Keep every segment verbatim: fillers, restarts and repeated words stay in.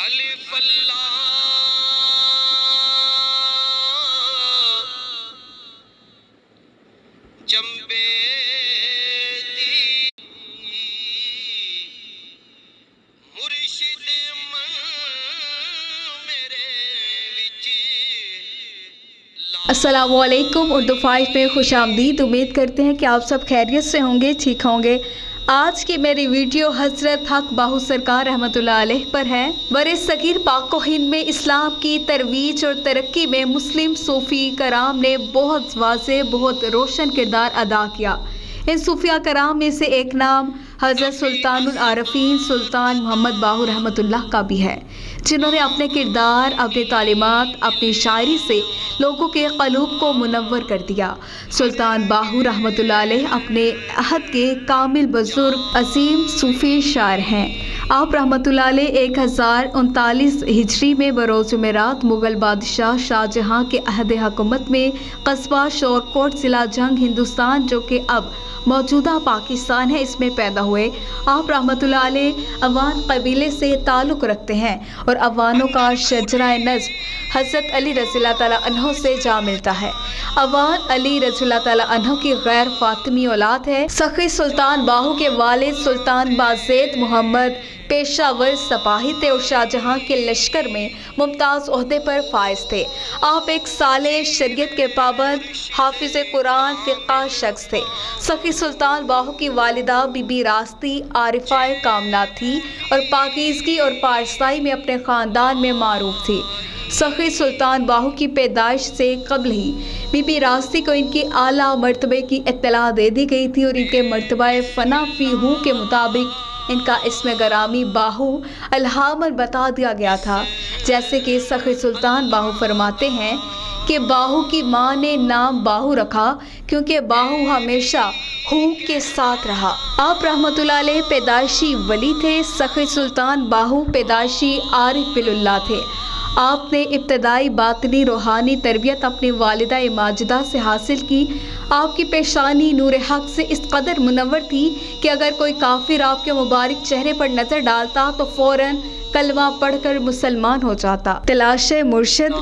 अलिफ अल्लाह जंबे दी मुर्शिद मन मेरे विच। अस्सलामुअलैकुम उर्दू फाइव में खुश आमदीद। उम्मीद करते हैं कि आप सब खैरियत से होंगे, ठीक होंगे। आज की मेरी वीडियो हजरत हक बाहू सरकार रहमतुल्लाह अलैह पर है। बरस सगीर पाक हिंद में इस्लाम की तरवीज और तरक्की में मुस्लिम सूफ़ी कराम ने बहुत वाज़े बहुत रोशन किरदार अदा किया। इन सूफिया कराम में से एक नाम हज़रत सुल्तान उल आरिफीन सुल्तान मोहम्मद बाहू रहमतुल्लाह का भी है, जिन्होंने अपने किरदार, अपने तालीमात, अपनी शायरी से लोगों के क़लूब को मुनव्वर कर दिया। सुल्तान बाहू रहमतुल्लाह अलैह अपने अहद के कामिल बुजुर्ग अजीम सूफ़ी शायर हैं। आप रहमतुल्लाह अलैह एक हज़ार उनतालीस हिजरी में बरोज़ जुमेरात मुग़ल बादशाह शाहजहाँ के अहद हकूमत में कस्बा शोरकोट ज़िला जंग हिंदुस्तान, जो कि अब मौजूदा पाकिस्तान है, इसमें पैदा हुए। आप रहमतुल्लाह अलैह अवान कबीले से ताल्लुक़ रखते हैं और अवानों का शजरा नस्ब हज़रत अली रज़ियल्लाहु तआला अन्हु से जा मिलता है। अवान अली रज़ियल्लाहु तआला अन्हु की गैर फातिमी औलाद है। सखी सुल्तान बाहू के वालिद सुल्तान बाज़ीद मुहम्मद पेशावर सपाही थे और शाहजहाँ के लश्कर में मुमताज़ ओहदे पर फायज थे। आप एक साले शरीयत के पाबंद हाफिज़ कुरान फ़िक़्हा शख्स थे। सखी सुल्तान बाहू की वालिदा बीबी रास्ती आरिफ़ाए कामना थी और पाकीज़गी और पारसाई में अपने ख़ानदान में मारूफ थी। सखी सुल्तान बाहू की पैदाइश से कबल ही बीबी रास्ती को इनकी आला मरतबे की इत्तला दे दी गई थी और इनके मरतबा फ़ना फ़ीहू के मुताबिक इनका इसमें गरामी बाहू अलहामल बता दिया गया था। जैसे कि सखी सुल्तान बाहू फरमाते हैं कि बाहू की माँ ने नाम बाहू रखा क्योंकि बाहू हमेशा हु के साथ रहा। आप रहमतुल्लाह अलैह पैदाइशी वली थे। सखी सुल्तान बाहू पैदाइशी आरिफ बिलुल्लाह थे। आपने इब्तदाई बातनी रूहानी तरबियत अपनी वालिदा माजिदा से हासिल की। आपकी पेशानी नूर हक से इस कदर मुनव्वर थी कि अगर कोई काफिर आपके मुबारक चेहरे पर नज़र डालता तो फ़ौरन कलमा पढ़कर मुसलमान हो जाता। तलाश मुर्शद।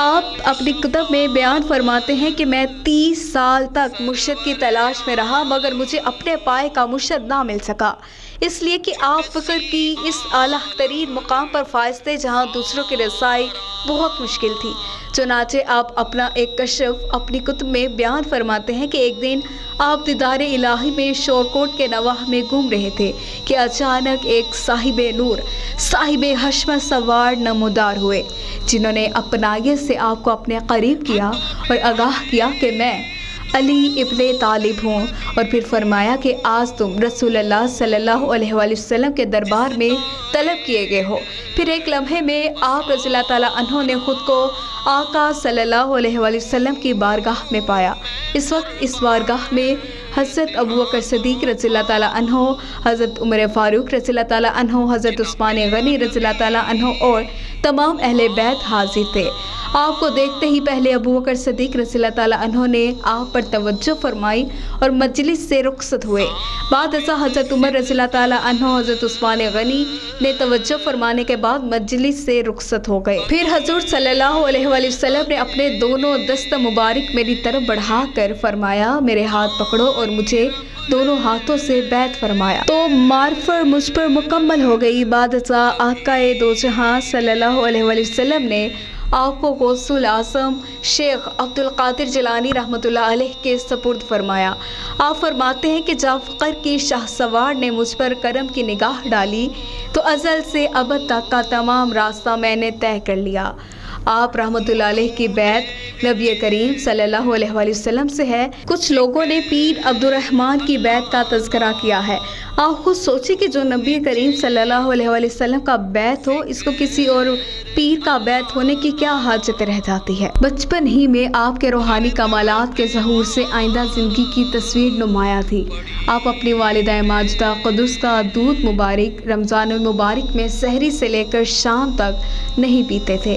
आप अपनी किताब में बयान फरमाते हैं कि मैं तीस साल तक मुर्शद की तलाश में रहा मगर मुझे अपने पाए का मुर्शद ना मिल सका, इसलिए कि आप फ़िक्र की इस आला तरीन मुकाम पर फायज़ थे जहाँ दूसरों की रसाई बहुत मुश्किल थी। चुनाचे आप अपना एक कशफ अपनी कुतुब में बयान फरमाते हैं कि एक दिन आप दीदारे इलाही में शोरकोट के नवाह में घूम रहे थे कि अचानक एक साहिब नूर साहिब हशमत सवार नमोदार हुए, जिन्होंने अपनायत से आपको अपने करीब किया और आगाह किया कि मैं अली इब्न तालिब हूँ, और फिर फरमाया कि आज तुम रसूलुल्लाह सल्लल्लाहु अलैहि वसल्लम के दरबार में तलब किए गए हो। फिर एक लम्हे में आप रज़ियल्लाहु तआला अन्हु ने ख़ुद को आका सल्लल्लाहु अलैहि वसल्लम की बारगाह में पाया। इस वक्त इस बारगाह में हज़रत अबू बकर सिद्दीक रज़ियल्लाहु तआला अन्हु, हज़रत उमर फ़ारूक रज़ियल्लाहु तआला अन्हु, हज़रत उस्मान गनी रज़ियल्लाहु तआला अन्हु और तमाम अहले बैत हाजिर थे। आपको देखते ही पहले अबू बकर सिद्दीक रज़ियल्लाहु तआला अन्हु ने आप पर तवज्जो फरमाई और मजलिस से रुखसत हुए। बाद ऐसा हज़रत उमर रज़ियल्लाहु तआला अन्हु, हज़रत उस्मान गनी ने तवज्जो फरमाने के बाद मजलिस से रुखसत हो गए। फिर हज़ूर सल्लल्लाहु अलैहि वसल्लम ने अपने दोनों दस्त मुबारक मेरी तरफ बढ़ा कर फरमाया, मेरे हाथ पकड़ो और मुझे दोनों हाथों से बैत फरमाया तो मार्फर मुझ पर मुकम्मल हो गई। बाद ऐसा आकाए दो जहां सल्लल्लाहु अलैहि वसल्लम ने आपको गौसुल आज़म शेख अब्दुल क़ादिर जिलानी रहमतुल्लाह अलैह के सपुर्द फ़रमाया। आप फरमाते हैं कि जब फ़क़र की शाहसवार ने मुझ पर करम की निगाह डाली तो अज़ल से अबद तक का तमाम रास्ता मैंने तय कर लिया। आप रहमतुल्लाह अलैह की बैत नबी करीम सल्लल्लाहु अलैहि वसल्लम से है। कुछ लोगों ने पीर अब्दुर्रहमान की बैत का तज़किरा किया है। आप खुद सोचिए कि जो नबी करीम सल्लल्लाहु अलैहि वसल्लम का बैत हो, इसको किसी और पीर का बैत होने की क्या हाजत रह जाती है। बचपन ही में आपके रूहानी कमालात के ज़हूर से आइंदा ज़िंदगी की तस्वीर नुमाया थी। आप अपनी वालिदा माजिदा क़ुद्दूस का दूध मुबारक रमज़ान मुबारक में सहरी से लेकर शाम तक नहीं पीते थे,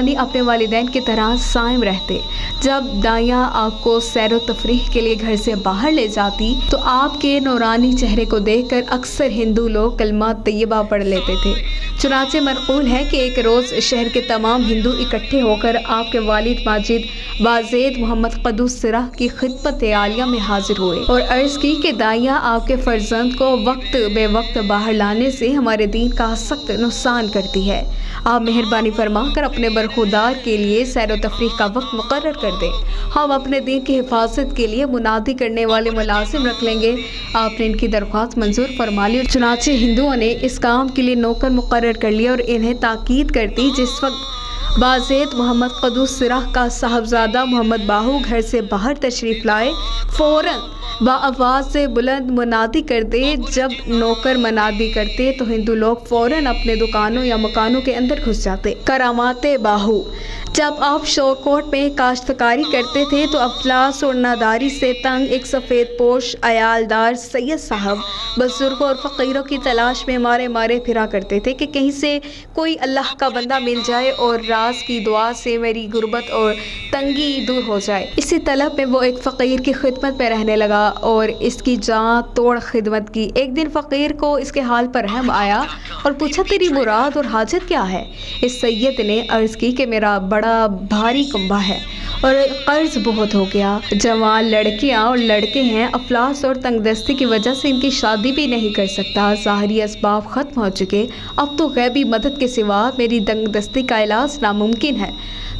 यानी अपने वालिदैन की तरह साइम रहते। जब दाइयाँ आपको सैर व तफरीह के लिए घर से बाहर ले जाती तो आपके नौरानी चेहरे को देखकर अक्सर हिंदू लोग कलमा तैयबा पढ़ लेते थे। चुनाचे मरकूल है कि एक रोज़ शहर के तमाम हिंदू इकट्ठे होकर आपके वालिद माजिद बाज़ेद मोहम्मद क़ुद्दूस सिराह की खिदमत आलिया में हाजिर हुए और अर्ज़ की कि दाइयाँ आपके फर्जंद को वक्त बे वक्त बाहर लाने से हमारे दीन का सख्त नुकसान करती है। आप मेहरबानी फरमाकर अपने बरखुदार के लिए सैर व तफरीह का वक्त मुकर्रर कर दें। हम अपने दीन की हिफाजत के लिए मुनादी करने वाले मुलाजिम रख लेंगे। आपने इनकी दरख्वास्त मंजूर फरमा ली। चुनाचे हिंदुओं ने इस काम के लिए नौकर मुकर्रर कर लिया और इन्हें ताकीद कर दी। जिस वक्त बाज़ेद मोहम्मद क़ुद्दूस सिराह का साहबजादा मोहम्मद बाहू घर से बाहर तशरीफ़ लाए, फ़ौरन आवाज़ से बुलंद मुनादी कर दे। जब नौकर मुनादी करते तो हिंदू लोग फ़ौरन अपने दुकानों या मकानों के अंदर घुस जाते। करामाते बाहू। जब आप शोरकोट में काश्तकारी करते थे तो अफलास और नादारी से तंग एक सफ़ेद पोश अयालदार सैयद साहब बुजुर्गों और फ़कीरों की तलाश में मारे मारे फिरा करते थे कि कहीं से कोई अल्लाह का बंदा मिल जाए और राज की दुआ से मेरी गुर्बत और तंगी दूर हो जाए। इसी तलब में वो एक फ़कीर की खिदमत में रहने लगा और इसकी जान तोड़ खिदमत की। एक दिन फ़कीर को इसके हाल पर रहम आया और पूछा, तेरी मुराद और हाजत क्या है? इस सैयद ने अर्ज़ की कि मेरा बड़ा भारी कुंबा है और कर्ज बहुत हो गया। जवान लड़कियां और लड़के हैं, अफलास और तंगदस्ती की वजह से इनकी शादी भी नहीं कर सकता। ज़ाहरी असबाब ख़त्म हो चुके, अब तो गैबी मदद के सिवा मेरी तंगदस्ती का इलाज नामुमकिन है।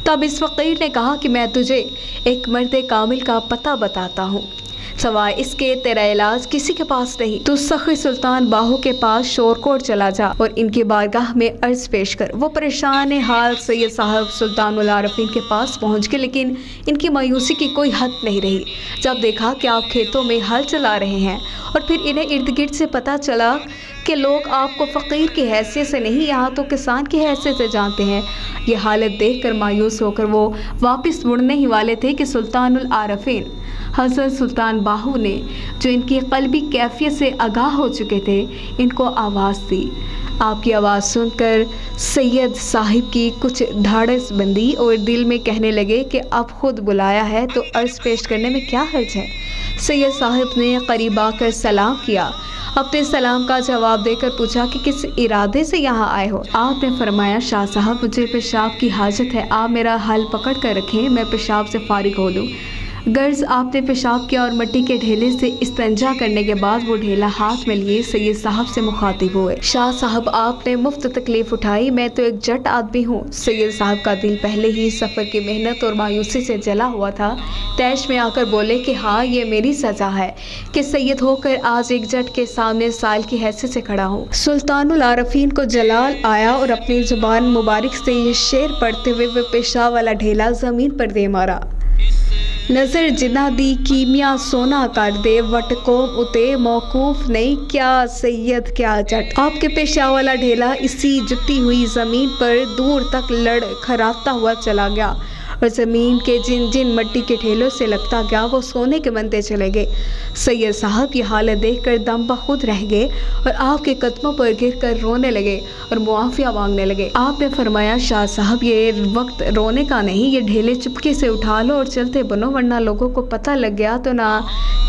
तब इस फ़कीर ने कहा कि मैं तुझे एक मर्द कामिल का पता बताता हूँ, सवाए इसके तेरा इलाज किसी के पास नहीं। तो सखी सुल्तान बाहू के पास शोरकोट चला जा और इनकी बारगाह में अर्ज पेश कर। वो परेशान हाल सैयद साहब सुल्तान उल आरिफीन के पास पहुँच गए, लेकिन इनकी मायूसी की कोई हद नहीं रही। जब देखा कि आप खेतों में हल चला रहे हैं और फिर इन्हें इर्द गिर्द से पता चला कि लोग आपको फ़कीर की हैसियत से नहीं, यहाँ तो किसान की हैसियत से जानते हैं। ये हालत देखकर मायूस होकर वो वापस मुड़ने ही वाले थे कि सुल्तान उल आरिफीन हज़रत सुल्तान बाहू ने, जो इनकी क़ल्बी कैफियत से आगाह हो चुके थे, इनको आवाज़ दी। आपकी आवाज़ सुनकर सैयद साहिब की कुछ धाड़स बंदी और दिल में कहने लगे कि अब खुद बुलाया है तो अर्ज़ पेश करने में क्या हर्ज है। सैयद साहिब ने करीब आकर सलाम किया, अपने सलाम का जवाब देकर पूछा कि किस इरादे से यहाँ आए हो। आपने फरमाया, शाह साहब मुझे पेशाब की हाजत है, आप मेरा हल पकड़ कर रखें, मैं पेशाब से फारिग हो लूँ। गर्ज आपने पेशाब किया और मट्टी के ढेले से इस्तंजा करने के बाद वो ढेला हाथ में लिए सैयद साहब से मुखातिब हुए, शाह साहब आपने मुफ्त तकलीफ उठाई, मैं तो एक जट आदमी हूँ। सैयद साहब का दिल पहले ही सफ़र की मेहनत और मायूसी से जला हुआ था, तैश में आकर बोले कि हाँ ये मेरी सज़ा है कि सैयद होकर आज एक जट के सामने साल की हैसियत से खड़ा हूँ। सुल्तान उल आरिफीन को जलाल आया और अपनी जुबान मुबारक से ये शेर पढ़ते हुए वह पेशाब वाला ढेला ज़मीन पर दे मारा। नज़र जिना दी कीमिया सोना कर दे, वटकोम उते मौकूफ नहीं, क्या सैयद क्या जट। आपके पेशा वाला ढेला इसी जुटी हुई ज़मीन पर दूर तक लड़ खराबता हुआ चला गया और ज़मीन के जिन जिन मट्टी के ढेलों से लगता गया वो सोने के बनते चले गए। सैयद साहब ये हालत देखकर दम बखुद रह गए और आपके कदमों पर गिरकर रोने लगे और मुआफ़िया मांगने लगे। आपने फरमाया, शाह साहब ये वक्त रोने का नहीं, ये ढेले चुपके से उठा लो और चलते बनो, वरना लोगों को पता लग गया तो ना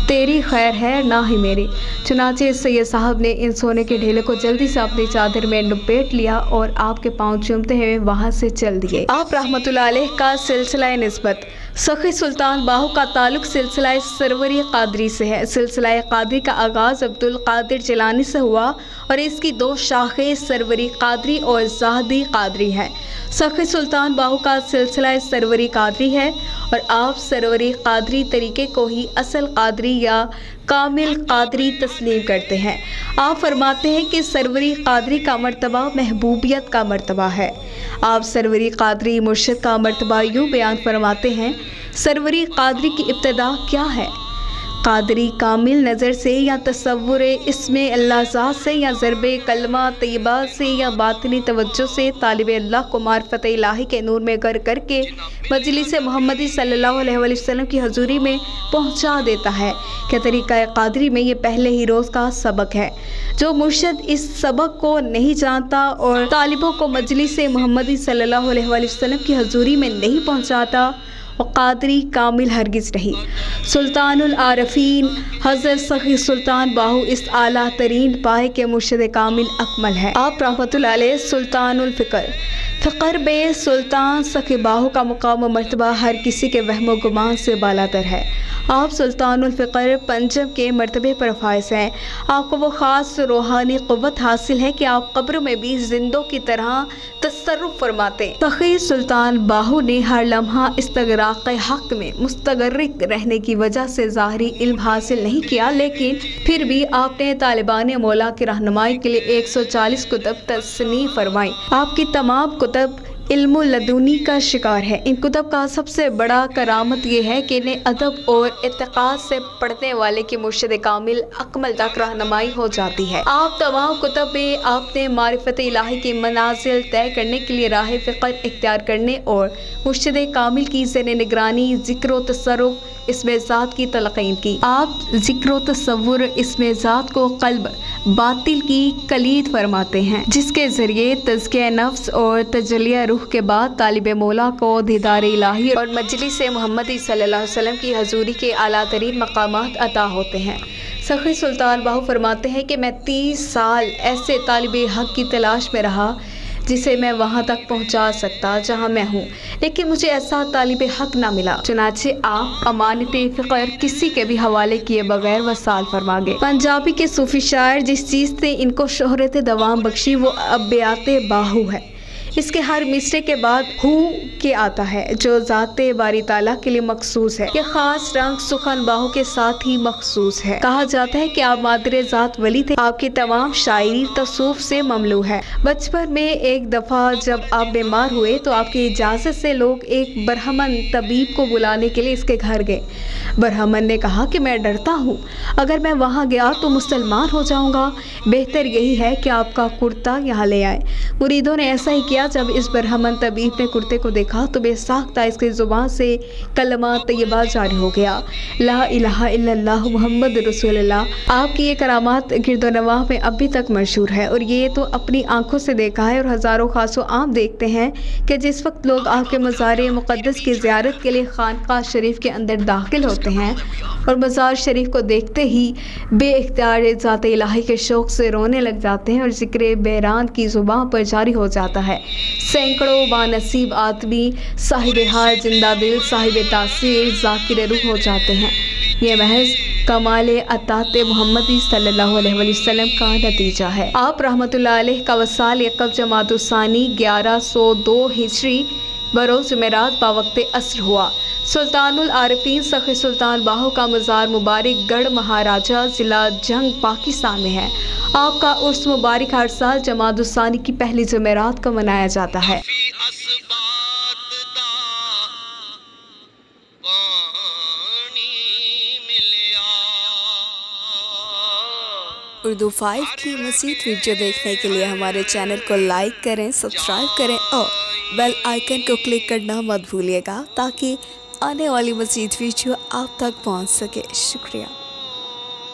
तेरी खैर है ना ही मेरी। चुनाचे सैयद साहब ने इन सोने के ढेले को जल्दी से अपनी चादर में लपेट लिया और आपके पाँव चूमते हुए वहाँ से चल दिए। आप रहमतुल्लाह अलैह का सिलसिला निस्बत। सखी सुल्तान बाहू का ताल्लुक सिलसिला सरवरी क़ादरी से है। सिलसिला क़ादरी का आगाज़ अब्दुल क़ादिर जिलानी से हुआ और इसकी दो शाखें सरवरी क़ादरी और ज़ाहदी क़ादरी हैं। सखी सुल्तान बाहू का सिलसिला सरवरी क़ादरी है और आप सरवरी क़ादरी तरीके को ही असल क़ादरी या कामिल क़ादरी तस्लीम करते हैं। आप फरमाते हैं कि सरवरी क़ादरी का मरतबा महबूबियत का मरतबा है। आप सरवरी क़ादरी मुर्शद का मरतबा यूँ बयान फरमाते हैं, सरवरी क़ादरी की इब्तदा क्या है? क़ादरी कामिल नज़र से या तसव्वुर इसमें अल्लाह ज़ात से या ज़रब कलमा तय्यबा से या बातिनी तवज्जो से तालिब अल्लाह को मार्फत इलाही के नूर में गर करके मजलिस मुहम्मदी सल्लल्लाहु अलैहि वसल्लम की हजूरी में पहुंचा देता है। क्या तरीक़ा क़ादरी में ये पहले ही रोज़ का सबक है। जो मुर्शद इस सबक को नहीं जानता और तालिबों को मजलिस मुहम्मदी सल्लल्लाहु अलैहि वसल्लम की हजूरी में नहीं पहुँचाता और क़ादरी कामिल हरगिज़ नहीं। सुल्तान उल आरिफीन हज़रत सखी सुल्तान बाहू इस आला तरीन पाए के मुर्शद कामिल अकमल है। आप रहमतुल्लाह अलैह सुल्तान उल फ़िकर फ़िकर बे सुल्तान सखी बाहू का मुकाम व मर्तबा हर किसी के वहमो गुमान से बालातर है। आप सुल्तान उल फ़िकर पंचम के मर्तबे पर फायज हैं। आपको वो ख़ास रूहानी क़ुव्वत हासिल है कि आप कब्र में भी जिंदों की तरह तसर्रुफ़ फरमाते। सखी सुल्तान बाहू ने हर लम्हा इस्तग़राक़ हक़ में मुस्तग़रक़ रहने की वजह से ज़ाहरी इल्म हासिल नहीं किया, लेकिन फिर भी आपने तालिबान मौला की रहनुमाई के लिए एक सौ चालीस कुतब तस्नीफ़ फरमाई। आपकी तमाम कुतब इल्मुल लदूनी का शिकार है। इन कुतब का सबसे बड़ा करामत यह है कि इन्हें अदब और इत्तिक़ाद से पढ़ने वाले की मुर्शद कामिल अकमल तक रहनुमाई हो जाती है। आप तमाम कुतब में आपने मारिफत इलाही की मनाजिल तय करने के लिए राह फ़िक्र इख्तियार करने और मुर्शद कामिल की ज़ेर निगरानी ज़िक्र तसर्रुफ़ इसमें ज़ात की तलक़ीन की। आप ज़िक्र तसव्वुर इसमें ज़ात को क़ल्ब बातिल की कलीद फरमाते हैं, जिसके ज़रिए तज़किया नफ्स और तजलिया रूह के बाद तालिब मौला को दीदार इलाही और मजलिस मुहम्मदी सल्लल्लाहु अलैहि वसल्लम की हजूरी के आला तरीन मकामात अता होते हैं। सखी सुल्तान बाहू फरमाते हैं कि मैं तीस साल ऐसे तालिब हक़ की तलाश में रहा जिसे मैं वहाँ तक पहुँचा सकता जहाँ मैं हूँ, लेकिन मुझे ऐसा तालिब हक़ ना मिला। चुनाचे आप अमानत फ़िक्र किसी के भी हवाले किए बगैर वसाल फरमा गए। पंजाबी के सूफ़ी शायर जिस चीज़ से इनको शोहरत दवाम बख्शी वो अब्यात बाहू है। इसके हर मिसरे के बाद हु के आता है जो ज़ाते बारी ताला के लिए मखसूस है। यह ख़ास रंग सुखन बाहू के साथ ही मखसूस है। कहा जाता है कि आप मादरे ज़ात वली थे। आपकी तमाम शायरी तसूफ़ से ममलू है। बचपन में एक दफ़ा जब आप बीमार हुए तो आपकी इजाज़त से लोग एक बरहमन तबीब को बुलाने के लिए इसके घर गए। बरहमन ने कहा कि मैं डरता हूँ, अगर मैं वहाँ गया तो मुसलमान हो जाऊँगा, बेहतर यही है कि आपका कुर्ता यहाँ ले आए। मुरीदों ने ऐसा ही किया। जब इस बरहमन तबीब ने कुर्ते को देखा तो बेसाख्ता इसकी ज़ुबान से कलमा तय्यबा जारी हो गया, ला इलाहा इल्लल्लाह मुहम्मद रसूलुल्लाह। आपकी ये करामात गिरदोनवा में अभी तक मशहूर है और ये तो अपनी आंखों से देखा है और हज़ारों खासो आम देखते हैं कि जिस वक्त लोग आपके मज़ार मुक़द्दस की ज़ियारत के लिए खानका शरीफ के अंदर दाखिल होते हैं और मज़ार शरीफ को देखते ही बे इख्तियार ज़ात इलाही के शौक़ से रोने लग जाते हैं और ज़िक्र बेरान की ज़ुबान पर जारी हो जाता है। सैकड़ों बानसीब आदमी साहिब हाल जिंदा दिल साहिब तासीर ज़ाकिर रूह हो जाते हैं। ये महज कमाल अतात मुहम्मदी सल्लल्लाहु अलैहि वसल्लम का नतीजा है। आप रहमतुल्लाह अलैह का वसाल यकब जमातुस्सानी ग्यारह सौ दो हिजरी बरोज़ जुमेरात बावक़्ते असर हुआ। सुल्तान उल आरिफीन सखी सुल्तान बाहू का मज़ार मुबारक गढ़ महाराजा ज़िला जंग पाकिस्तान में है। आपका उर्स मुबारक हर साल जमादुस्सानी की पहली जुमेरात को मनाया जाता है। उर्दू फाइव की मज़ीद वीडियो देखने के लिए हमारे चैनल को लाइक करें, सब्सक्राइब करें और बेल आइकन को क्लिक करना मत भूलिएगा ताकि आने वाली मज़ीद वीडियो आप तक पहुंच सके। शुक्रिया।